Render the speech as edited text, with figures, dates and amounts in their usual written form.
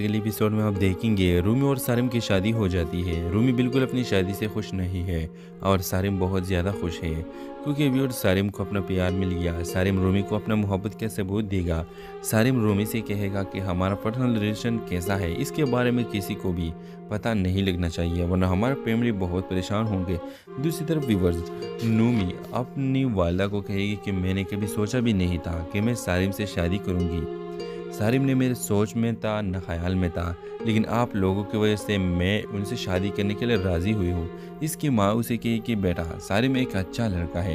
अगले एपिसोड में आप देखेंगे रूमी और सारिम की शादी हो जाती है। रूमी बिल्कुल अपनी शादी से खुश नहीं है और सारिम बहुत ज़्यादा खुश है क्योंकि अभी और सारिम को अपना प्यार मिल गया। सारिम रूमी को अपना मोहब्बत का सबूत देगा। सारिम रूमी से कहेगा कि हमारा पर्सनल रिलेशन कैसा है इसके बारे में किसी को भी पता नहीं लगना चाहिए वरना हमारे फैमिली बहुत परेशान होंगे। दूसरी तरफ व्यूअर्स नूमी अपनी वालदा को कहेगी कि मैंने कभी सोचा भी नहीं था कि मैं सारिम से शादी करूँगी। सारिम ने मेरे सोच में था न ख्याल में था लेकिन आप लोगों की वजह से मैं उनसे शादी करने के लिए राज़ी हुई हूँ। इसकी माँ उसे कही कि बेटा सारिम एक अच्छा लड़का है।